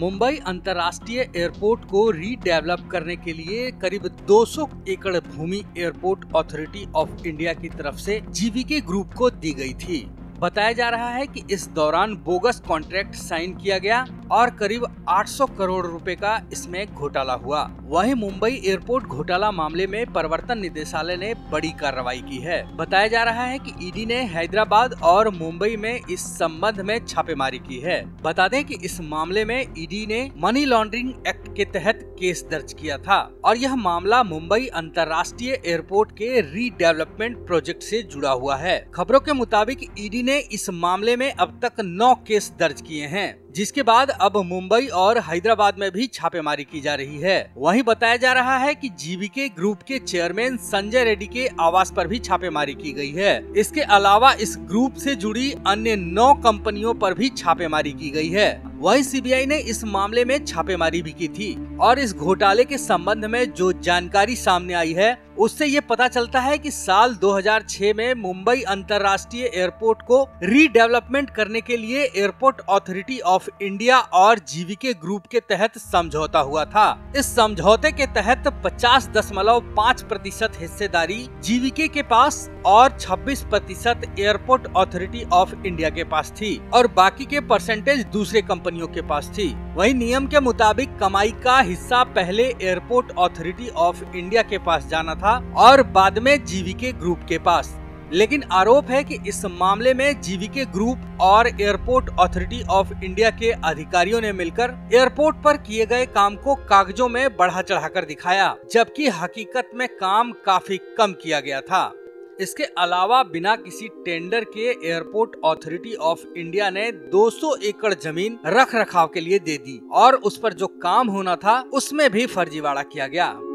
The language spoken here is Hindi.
मुंबई अंतर्राष्ट्रीय एयरपोर्ट को रीडेवलप करने के लिए करीब 200 एकड़ भूमि एयरपोर्ट अथॉरिटी ऑफ इंडिया की तरफ से जीवीके ग्रुप को दी गई थी। बताया जा रहा है कि इस दौरान बोगस कॉन्ट्रैक्ट साइन किया गया और करीब 800 करोड़ रुपए का इसमें घोटाला हुआ। वहीं मुंबई एयरपोर्ट घोटाला मामले में प्रवर्तन निदेशालय ने बड़ी कार्रवाई की है। बताया जा रहा है कि ईडी ने हैदराबाद और मुंबई में इस संबंध में छापेमारी की है। बता दें कि इस मामले में ईडी ने मनी लॉन्ड्रिंग एक्ट के तहत केस दर्ज किया था और यह मामला मुंबई अंतर्राष्ट्रीय एयरपोर्ट के रीडेवलपमेंट प्रोजेक्ट से जुड़ा हुआ है। खबरों के मुताबिक ईडी ने इस मामले में अब तक 9 केस दर्ज किए हैं, जिसके बाद अब मुंबई और हैदराबाद में भी छापेमारी की जा रही है। वहीं बताया जा रहा है कि जीवीके ग्रुप के चेयरमैन संजय रेड्डी के आवास पर भी छापेमारी की गई है। इसके अलावा इस ग्रुप से जुड़ी अन्य 9 कंपनियों पर भी छापेमारी की गई है। वहीं सीबीआई ने इस मामले में छापेमारी भी की थी और इस घोटाले के संबंध में जो जानकारी सामने आई है उससे ये पता चलता है कि साल 2006 में मुंबई अंतर्राष्ट्रीय एयरपोर्ट को रीडेवलपमेंट करने के लिए एयरपोर्ट अथॉरिटी ऑफ इंडिया और जीवीके ग्रुप के तहत समझौता हुआ था। इस समझौते के तहत 50.5% हिस्सेदारी जीवीके के पास और 26% एयरपोर्ट अथॉरिटी ऑफ इंडिया के पास थी और बाकी के परसेंटेज दूसरे कंपनियों के पास थी। वहीं नियम के मुताबिक कमाई का हिस्सा पहले एयरपोर्ट अथॉरिटी ऑफ इंडिया के पास जाना था और बाद में जीवीके ग्रुप के पास। लेकिन आरोप है कि इस मामले में जीवीके ग्रुप और एयरपोर्ट अथॉरिटी ऑफ इंडिया के अधिकारियों ने मिलकर एयरपोर्ट पर किए गए काम को कागजों में बढ़ा चढ़ाकर दिखाया, जबकि हकीकत में काम काफी कम किया गया था। इसके अलावा बिना किसी टेंडर के एयरपोर्ट अथॉरिटी ऑफ इंडिया ने 200 एकड़ जमीन रख रखाव के लिए दे दी और उस पर जो काम होना था उसमें भी फर्जीवाड़ा किया गया।